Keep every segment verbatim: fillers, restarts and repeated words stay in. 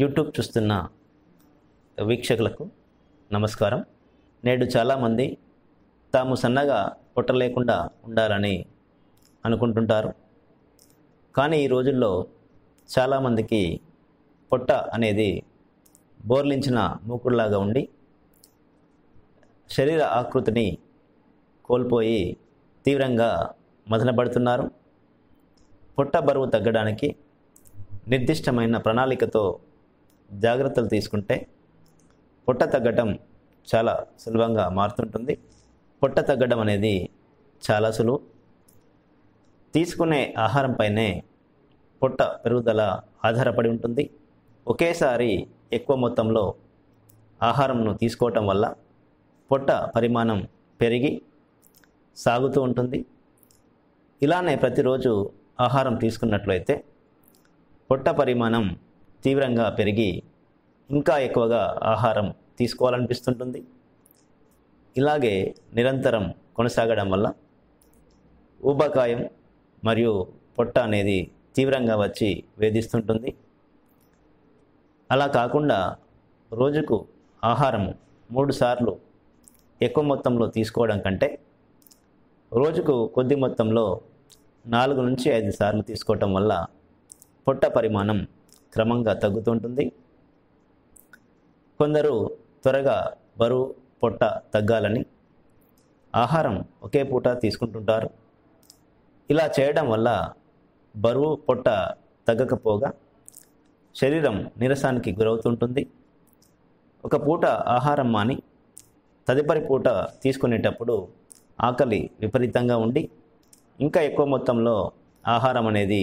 YouTube చూస్తున్న వీక్షకులకు నమస్కారం. నేడు చాలామంది తాము సన్నగా పొట్ట లేకుండా ఉండాలని అనుకుంటుంటారు. కానీ ఈ రోజుల్లో చాలామందికి పొట్ట అనేది బోర్లించిన మూకుడులాగా ఉండి శరీర ఆకృతిని కోల్పోయి తీవ్రంగా మదనపడుతున్నారు. పొట్ట బరువు తగ్గడానికి నిర్దిష్టమైన ప్రణాళికతో జాగ్రత్తలు తీసుకుంటే పొట్ట తగ్గడం చాలా సులభంగా మారుతుంటుంది. పొట్ట తగ్గడం అనేది చాలా సులువు. తీసుకునే ఆహారంపైనే పొట్ట పెరుగుదల ఆధారపడి ఉంటుంది. ఒకేసారి ఎక్కువ మొత్తంలో ఆహారంను తీసుకోవటం వల్ల పొట్ట పరిమాణం పెరిగి సాగుతూ ఉంటుంది. ఇలానే ప్రతిరోజు ఆహారం తీసుకున్నట్లయితే పొట్ట పరిమాణం తీవ్రంగా పెరిగి ఇంకా ఎక్కువగా ఆహారం తీసుకోవాలనిపిస్తుంటుంది. ఇలాగే నిరంతరం కొనసాగడం వల్ల ఊబకాయం మరియు పొట్ట అనేది తీవ్రంగా వచ్చి వేధిస్తుంటుంది. అలా కాకుండా రోజుకు ఆహారం మూడు సార్లు ఎక్కువ మొత్తంలో తీసుకోవడం కంటే రోజుకు కొద్ది మొత్తంలో నాలుగు నుంచి ఐదు సార్లు తీసుకోవటం వల్ల పొట్ట పరిమాణం క్రమంగా తగ్గుతుంటుంది. కొందరు త్వరగా బరువు పొట్ట తగ్గాలని ఆహారం ఒకే పూట తీసుకుంటుంటారు. ఇలా చేయడం వల్ల బరువు పొట్ట తగ్గకపోగా శరీరం నీరసానికి గురవుతుంటుంది. ఒక పూట ఆహారం మాని తదుపరి పూట తీసుకునేటప్పుడు ఆకలి విపరీతంగా ఉండి ఇంకా ఎక్కువ మొత్తంలో ఆహారం అనేది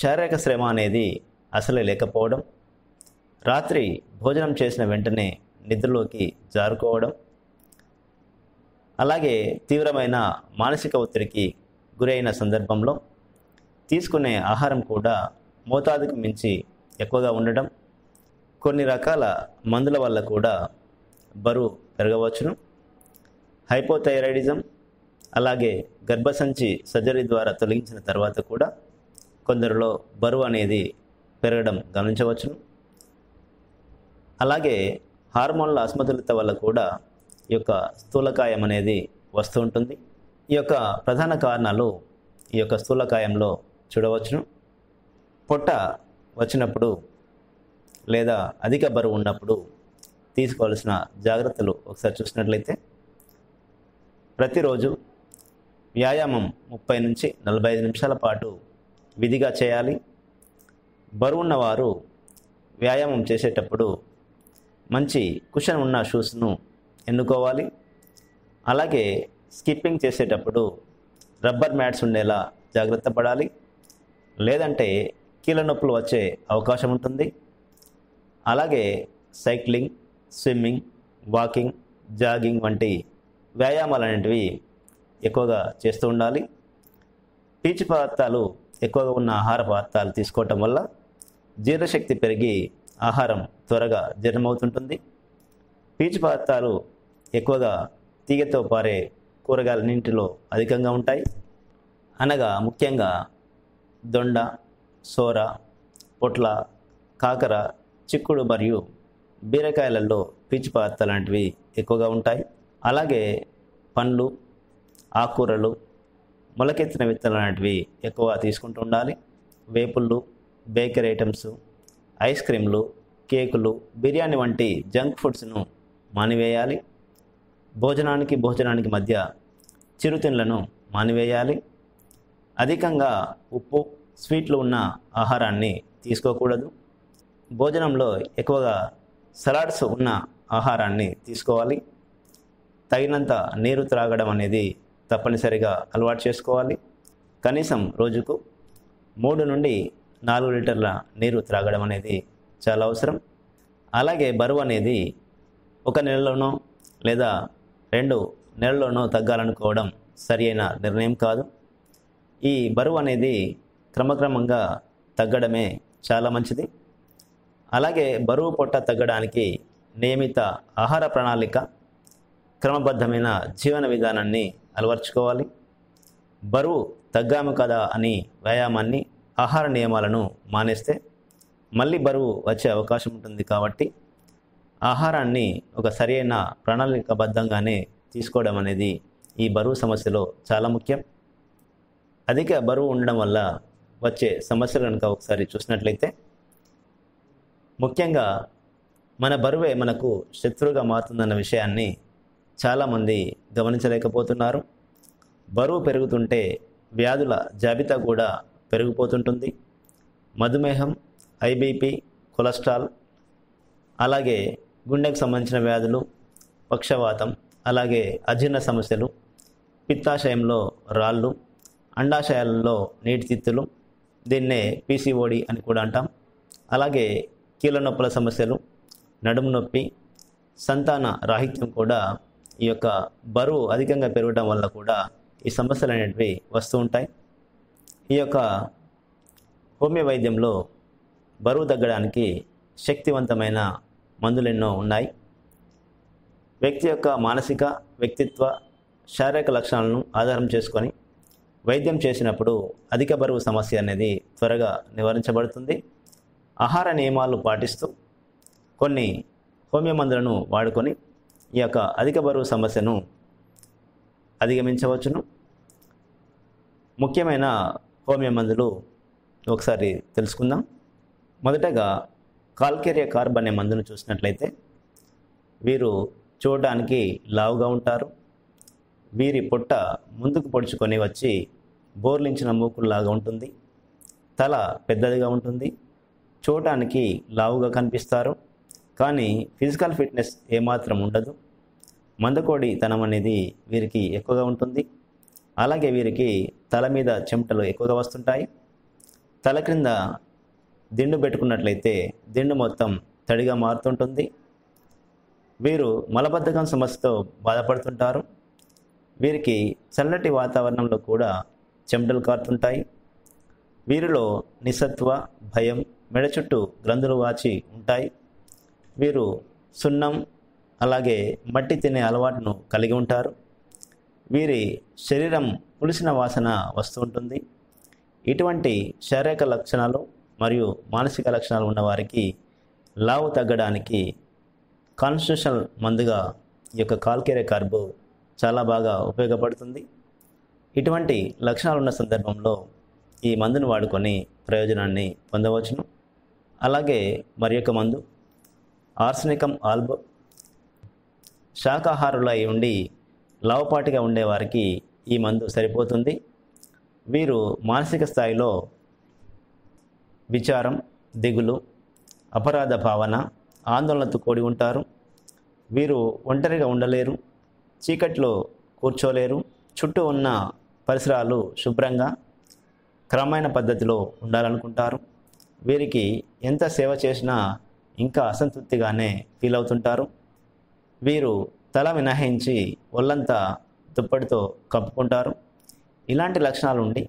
శారీరక శ్రమ అనేది అసలే లేకపోవడం, రాత్రి భోజనం చేసిన వెంటనే నిద్రలోకి జారుకోవడం, అలాగే తీవ్రమైన మానసిక ఒత్తిడికి గురైన సందర్భంలో తీసుకునే ఆహారం కూడా మోతాదుకు మించి ఎక్కువగా ఉండడం, కొన్ని రకాల మందుల వల్ల కూడా బరువు పెరగవచ్చును. హైపోథైరాయిడిజం, అలాగే గర్భసంచి సర్జరీ ద్వారా తొలగించిన తర్వాత కూడా కొందరిలో బరువు అనేది పెరగడం గమనించవచ్చును. అలాగే హార్మోన్ల అసమతుల్యత వల్ల కూడా ఈ యొక్క స్థూలకాయం అనేది వస్తూ ఉంటుంది. ఈ యొక్క ప్రధాన కారణాలు ఈ యొక్క స్థూలకాయంలో చూడవచ్చును. పొట్ట వచ్చినప్పుడు లేదా అధిక బరువు ఉన్నప్పుడు తీసుకోవాల్సిన జాగ్రత్తలు ఒకసారి చూసినట్లయితే ప్రతిరోజు వ్యాయామం ముప్పై నుంచి నలభై ఐదు నిమిషాల పాటు విధిగా చేయాలి. బరువున్నవారు వ్యాయామం చేసేటప్పుడు మంచి కుషన్ ఉన్న షూస్ను ఎన్నుకోవాలి. అలాగే స్కిప్పింగ్ చేసేటప్పుడు రబ్బర్ మ్యాట్స్ ఉండేలా జాగ్రత్త పడాలి, లేదంటే కీళ్ళ నొప్పులు వచ్చే అవకాశం ఉంటుంది. అలాగే సైక్లింగ్, స్విమ్మింగ్, వాకింగ్, జాగింగ్ వంటి వ్యాయామాలు అనేటివి ఎక్కువగా చేస్తూ ఉండాలి. పీచు పదార్థాలు ఎక్కువగా ఉన్న ఆహార పదార్థాలు తీసుకోవటం వల్ల జీర్ణశక్తి పెరిగి ఆహారం త్వరగా జీర్ణమవుతుంటుంది. పీచు పదార్థాలు ఎక్కువగా తీగతో పారే కూరగాయల నీటిలో అధికంగా ఉంటాయి. అనగా ముఖ్యంగా దొండ, సోర, పొట్ల, కాకర, చిక్కుడు మరియు బీరకాయలలో పీచు పదార్థాలు లాంటివి ఎక్కువగా ఉంటాయి. అలాగే పండ్లు, ఆకుకూరలు, మొలకెత్తిన విత్తనాలు లాంటివి ఎక్కువ తీసుకుంటూ ఉండాలి. వేపుళ్ళు, బేకరీ ఐటమ్స్, ఐస్ క్రీమ్లు, కేకులు, బిర్యానీ వంటి జంక్ ఫుడ్స్ను మానివేయాలి. భోజనానికి భోజనానికి మధ్య చిరుతిండ్లను మానివేయాలి. అధికంగా ఉప్పు, స్వీట్లు ఉన్న ఆహారాన్ని తీసుకోకూడదు. భోజనంలో ఎక్కువగా సలాడ్స్ ఉన్న ఆహారాన్ని తీసుకోవాలి. తగినంత నీరు త్రాగడం అనేది తప్పనిసరిగా అలవాటు చేసుకోవాలి. కనీసం రోజుకు మూడు నుండి నాలుగు లీటర్ల నీరు త్రాగడం అనేది చాలా అవసరం. అలాగే బరువు అనేది ఒక నెలలోనో లేదా రెండు నెలల్లోనో తగ్గాలనుకోవడం సరి అయిన నిర్ణయం కాదు. ఈ బరువు అనేది క్రమక్రమంగా తగ్గడమే చాలా మంచిది. అలాగే బరువు పొట్ట తగ్గడానికి నియమిత ఆహార ప్రణాళిక, క్రమబద్ధమైన జీవన విధానాన్ని అలవర్చుకోవాలి. బరువు తగ్గాము కదా అని వ్యాయామాన్ని, ఆహార నియమాలను మానేస్తే మళ్ళీ బరువు వచ్చే అవకాశం ఉంటుంది. కాబట్టి ఆహారాన్ని ఒక సరైన ప్రణాళికబద్ధంగానే తీసుకోవడం అనేది ఈ బరువు సమస్యలో చాలా ముఖ్యం. అధిక బరువు ఉండడం వల్ల వచ్చే సమస్యలు కనుక ఒకసారి చూసినట్లయితే, ముఖ్యంగా మన బరువే మనకు శత్రువుగా మారుతుందన్న విషయాన్ని చాలామంది గమనించలేకపోతున్నారు. బరువు పెరుగుతుంటే వ్యాధుల జాబితా కూడా పెరిగిపోతుంటుంది. మధుమేహం, ఐబీపీ, కొలెస్ట్రాల్, అలాగే గుండెకు సంబంధించిన వ్యాధులు, పక్షవాతం, అలాగే అజీర్ణ సమస్యలు, పిత్తాశయంలో రాళ్ళు, అండాశయాలలో నీటి తిత్తులు, దీన్నే పీసీఓడి అని కూడా అంటాం. అలాగే కీళ్ళ నొప్పుల సమస్యలు, నడుము నొప్పి, సంతాన రాహిత్యం కూడా ఈ యొక్క బరువు అధికంగా పెరగడం వల్ల కూడా ఈ సమస్యలు అనేటివి వస్తూ ఉంటాయి. ఈ యొక్క హోమియో వైద్యంలో బరువు తగ్గడానికి శక్తివంతమైన మందులెన్నో ఉన్నాయి. వ్యక్తి యొక్క మానసిక, వ్యక్తిత్వ, శారీరక లక్షణాలను ఆధారం చేసుకొని వైద్యం చేసినప్పుడు అధిక బరువు సమస్య అనేది త్వరగా నివారించబడుతుంది. ఆహార నియమాలు పాటిస్తూ కొన్ని హోమియో మందులను వాడుకొని ఈ యొక్క అధిక బరువు సమస్యను అధిగమించవచ్చును. ముఖ్యమైన హోమియో మందులు ఒకసారి తెలుసుకుందాం. మొదటగా కాల్కేరియా కార్బ్ అనే మందును చూసినట్లయితే, వీరు చూడడానికి లావుగా ఉంటారు. వీరి పొట్ట ముందుకు పొడుచుకొని వచ్చి బోర్లించిన మూకుల్లాగా ఉంటుంది. తల పెద్దదిగా ఉంటుంది. చూడడానికి లావుగా కనిపిస్తారు, కానీ ఫిజికల్ ఫిట్నెస్ ఏమాత్రం ఉండదు. మందకోడి తనం అనేది వీరికి ఎక్కువగా ఉంటుంది. అలాగే వీరికి తల మీద చెమటలు ఎక్కువగా వస్తుంటాయి. తల క్రింద దిండు పెట్టుకున్నట్లయితే దిండు మొత్తం తడిగా మారుతుంటుంది. వీరు మలబద్ధకం సమస్యతో బాధపడుతుంటారు. వీరికి చల్లటి వాతావరణంలో కూడా చెమటలు కారుతుంటాయి. వీరిలో నిస్సత్వ, భయం, మెడ చుట్టూ గ్రంథులు వాచి ఉంటాయి. వీరు సున్నం అలాగే మట్టి తినే అలవాటును కలిగి ఉంటారు. వీరి శరీరం పులిసిన వాసన వస్తూ ఉంటుంది. ఇటువంటి శారీరక లక్షణాలు మరియు మానసిక లక్షణాలు ఉన్నవారికి లావు తగ్గడానికి కాన్స్టిట్యూషనల్ మందుగా ఈ యొక్క కాల్కేరియా కార్బ్ చాలా బాగా ఉపయోగపడుతుంది. ఇటువంటి లక్షణాలు ఉన్న సందర్భంలో ఈ మందును వాడుకొని ప్రయోజనాన్ని పొందవచ్చును. అలాగే మరి యొక్క మందు ఆర్సెనికం ఆల్బ్. శాకాహారులై ఉండి లావుపాటిగా ఉండేవారికి ఈ మందు సరిపోతుంది. వీరు మానసిక స్థాయిలో విచారం, దిగులు, అపరాధ భావన, ఆందోళనతో కూడి ఉంటారు. వీరు ఒంటరిగా ఉండలేరు, చీకట్లో కూర్చోలేరు. చుట్టూ ఉన్న పరిసరాలు శుభ్రంగా క్రమమైన పద్ధతిలో ఉండాలనుకుంటారు. వీరికి ఎంత సేవ చేసినా ఇంకా అసంతృప్తిగానే ఫీల్ అవుతుంటారు. వీరు తల మినహాయించి ఒళ్ళంతా దుప్పటితో కప్పుకుంటారు. ఇలాంటి లక్షణాలు ఉండి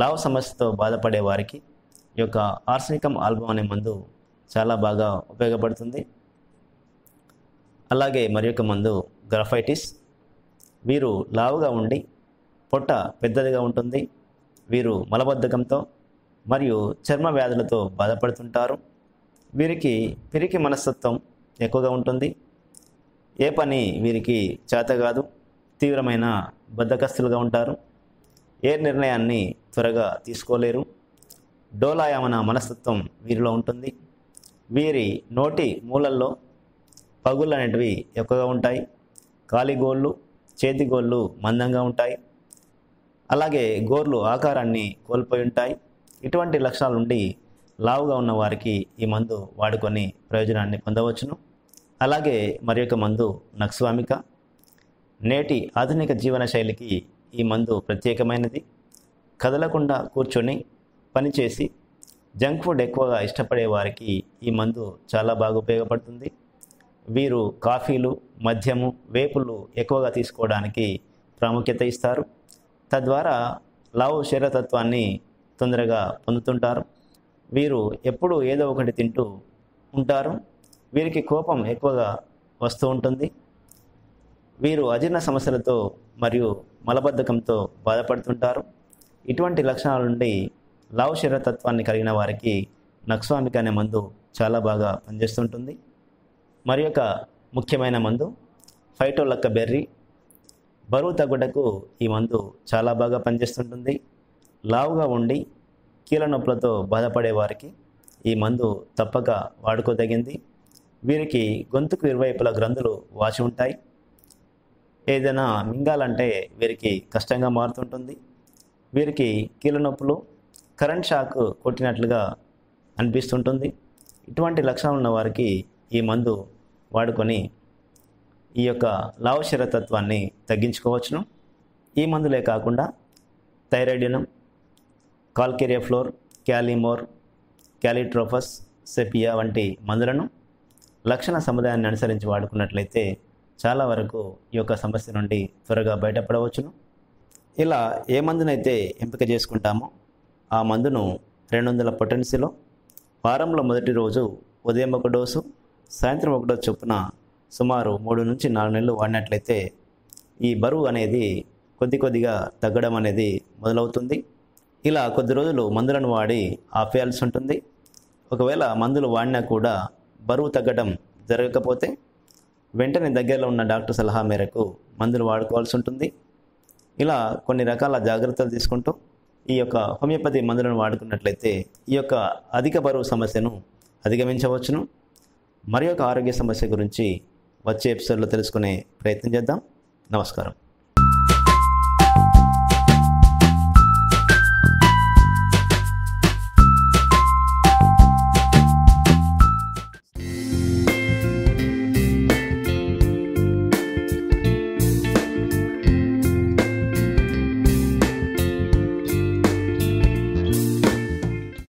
లావు సమస్యతో బాధపడే వారికి ఈ యొక్క ఆర్సెనికం ఆల్బమ్ అనే మందు చాలా బాగా ఉపయోగపడుతుంది. అలాగే మరి యొక్క మందు గ్రాఫైటిస్. వీరు లావుగా ఉండి పొట్ట పెద్దదిగా ఉంటుంది. వీరు మలబద్ధకంతో మరియు చర్మ వ్యాధులతో బాధపడుతుంటారు. వీరికి పిరికి మనస్తత్వం ఎక్కువగా ఉంటుంది. ఏ పని వీరికి చేత కాదు. తీవ్రమైన బద్ధకస్తులుగా ఉంటారు. ఏ నిర్ణయాన్ని త్వరగా తీసుకోలేరు. డోలాయమన మనస్తత్వం వీరిలో ఉంటుంది. వీరి నోటి మూలల్లో పగుళ్ళు అనేటివి ఎక్కువగా ఉంటాయి. కాలిగోళ్ళు, చేతిగోళ్ళు మందంగా ఉంటాయి. అలాగే గోర్లు ఆకారాన్ని కోల్పోయి ఉంటాయి. ఇటువంటి లక్షణాలు ఉండి లావుగా ఉన్న వారికి ఈ మందు వాడుకొని ప్రయోజనాన్ని పొందవచ్చును. అలాగే మరి యొక్క మందు నక్స్వామిక. నేటి ఆధునిక జీవన శైలికి ఈ మందు ప్రత్యేకమైనది. కదలకుండా కూర్చొని పనిచేసి జంక్ ఫుడ్ ఎక్కువగా ఇష్టపడే వారికి ఈ మందు చాలా బాగా ఉపయోగపడుతుంది. వీరు కాఫీలు, మద్యము, వేపులు ఎక్కువగా తీసుకోవడానికి ప్రాముఖ్యత ఇస్తారు. తద్వారా లావు శరీరతత్వాన్ని తొందరగా పొందుతుంటారు. వీరు ఎప్పుడూ ఏదో ఒకటి తింటూ ఉంటారు. వీరికి కోపం ఎక్కువగా వస్తూ ఉంటుంది. వీరు అజీర్ణ సమస్యలతో మరియు మలబద్ధకంతో బాధపడుతుంటారు. ఇటువంటి లక్షణాల నుండి లావు శరీరతత్వాన్ని కలిగిన వారికి నక్స్వామిక్ అనే మందు చాలా బాగా పనిచేస్తుంటుంది. మరి యొక్క ముఖ్యమైన మందు ఫైటోలక్క బెర్రీ. బరువు తగ్గుటకు ఈ మందు చాలా బాగా పనిచేస్తుంటుంది. లావుగా ఉండి కీళ్ళ నొప్పులతో బాధపడే వారికి ఈ మందు తప్పక వాడుకోదగింది. వీరికి గొంతుకు ఇరువైపుల గ్రంథులు వాచి ఉంటాయి. ఏదైనా మింగాలంటే వీరికి కష్టంగా మారుతుంటుంది. వీరికి కీళ్ళ నొప్పులు, కరెంట్ షాక్ కొట్టినట్లుగా అనిపిస్తుంటుంది. ఇటువంటి లక్షణాలు ఉన్న వారికి ఈ మందు వాడుకొని ఈ యొక్క లావు శరీరతత్వాన్ని తగ్గించుకోవచ్చును. ఈ మందులే కాకుండా థైరాయిడినం, కాల్కేరియా ఫ్లోర్, క్యాలిమోర్, క్యాలిట్రోఫస్, సెపియా వంటి మందులను లక్షణ సముదాయాన్ని అనుసరించి వాడుకున్నట్లయితే చాలా వరకు ఈ యొక్క సమస్య నుండి త్వరగా బయటపడవచ్చును. ఇలా ఏ మందునైతే ఎంపిక చేసుకుంటామో ఆ మందును రెండు వందల పొటెన్సీలో వారంలో మొదటి రోజు ఉదయం ఒక డోసు, సాయంత్రం ఒక డోసు చొప్పున సుమారు మూడు నుంచి నాలుగు నెలలు వాడినట్లయితే ఈ బరువు అనేది కొద్ది కొద్దిగా తగ్గడం అనేది మొదలవుతుంది. ఇలా కొద్ది రోజులు మందులను వాడి ఆపేయాల్సి ఉంటుంది. ఒకవేళ మందులు వాడినా కూడా బరువు తగ్గడం జరగకపోతే వెంటనే దగ్గరలో ఉన్న డాక్టర్ సలహా మేరకు మందులు వాడుకోవాల్సి ఉంటుంది. ఇలా కొన్ని రకాల జాగ్రత్తలు తీసుకుంటూ ఈ యొక్క హోమియోపతి మందులను వాడుకున్నట్లయితే ఈ యొక్క అధిక బరువు సమస్యను అధిగమించవచ్చును. మరి యొక్క ఆరోగ్య సమస్య గురించి వచ్చే ఎపిసోడ్లో తెలుసుకునే ప్రయత్నం చేద్దాం. నమస్కారం.